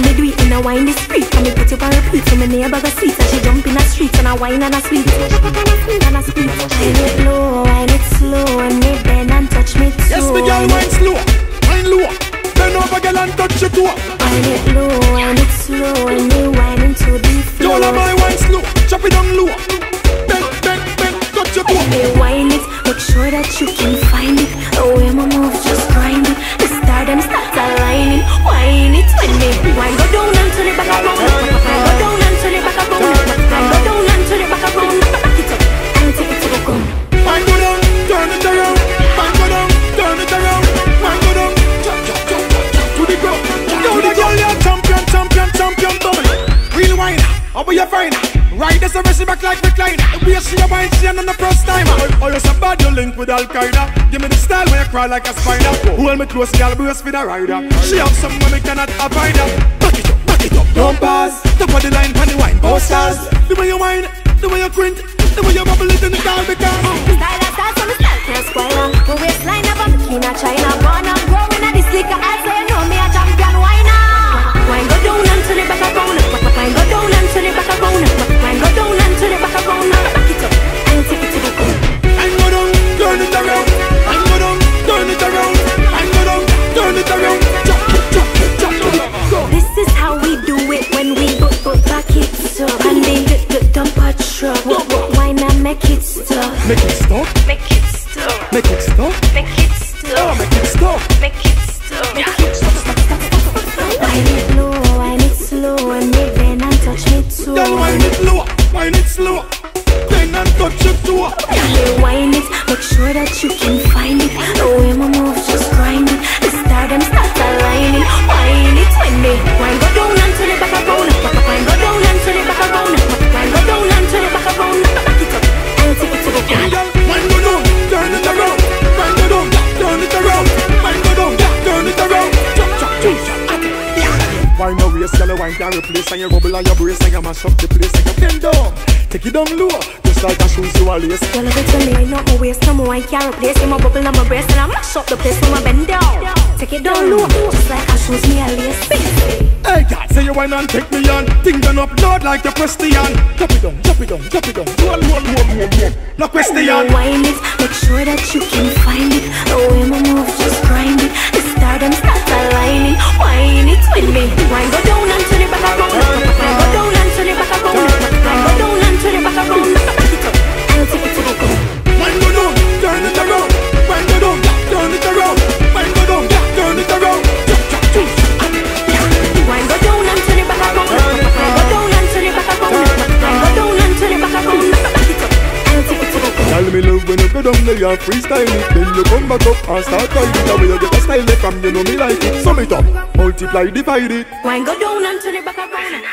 So me do it in a wine discreet. And me put you on repeat. So me neighbor go sweet. And she jump in a street. And I wine and a sweet. And a sweet. Wine it slow, and me bend and touch me too. Yes, me girl, wine slow, wine low. Bend over, girl, and touch your toe. Wine it low, wine it slow, and me wine into the floor. Y'all have my wine slow, chop it down low. Bend, bend, bend, touch your toe. Me wine it, make sure that you can find it. The way my move, just grind it. The star them stars aligning. Wine it when me wine go down and turn it back around. Wine go down and turn it back around. Wine go down and turn it back around. Back it up and take it to the ground. Wine go down, turn it around. Wine go down, turn it around. Wine go down, chop chop chop chop chop to the ground. Now the girl ya champion, champion, champion double. Real wine, how about you find? Ride this a rest back like recliner. The way she a wine, she a on the first time. All you so bad, you link with Al Qaeda. Give me the style where you crawl like a spider. Hold me close, girl, brace with a rider. She have some money cannot abide her. Back it up, don't pass. Top of the line, pan the wine, both stars. The way you wine, the way you quint, the way you bubble it in the car, because style of stars, so me style can't spoil her. My waistline up a bikini, China. Born and growing at this liquor, I say you know me a champion winer. Wine go down and turn it back around. Wine go down and turn it back around. Wine go down and turn it back around. Back it up and take it to the ground. Wine go down, turn it around. Wine go down, turn it around. Wine go down, turn it around. Chop, chop, chop, chop. This is how we do it when we go back it up and make it dump a truck. Why not make it stop? Make it stop. Make it stop. Make it stop. Make it stop. Make it stop. Make it stop. Make it stop. Wine it low, wine it slow, and make girl, wine it low, wine it slow. Bend and touch your toe. Girl, wine it, make sure that you can find it. The way my move, just grind it. The stardom starts aligning. Wine it when me wine go down and turn it back around. Wine go down and turn it back around. Wine go down and turn it back around. Back it up and take it to the ground. Girl, wine go down, turn it around. Wine go down, turn it around. Wine go down, turn it around. Chop, chop, chop. Wine your waist, girl, wine can replace. And you rubble on your brace, and you mash up the place. Like a bend down, take it down low. Just like a shoes you a lace. Girl, if you tell me wine up my waist, no more wine can replace. You my bubble on my breast, and I mash up the place. No more bend down, take it down low. Just like a shoes me a lace. Hey God, say you wine and take me on. Thing done up loud like the Christian. Drop it down, drop it down, drop it down. One. No question. Wine it, make sure that you can find it. The way my move, just grind it. The stardom starts aligning. Wine it with me. Wine go down and turn it back around. Wine go down and turn it back around. Wine go down and turn it back around. Back it up and take it to the ground. Wine go down, turn it around. Wine go down, turn it around. Wine go down, turn it around. Wine go down and turn it back around. Wine go down and turn it back around. Wine go down and turn it back around. Back it up and take it to the ground. Tell me love when you go down there you freestyle it. Then you come back up and start fighting. The way you get a style left from you know me like it. Sum it up, multiply, divide it. Wine go down and turn it back around.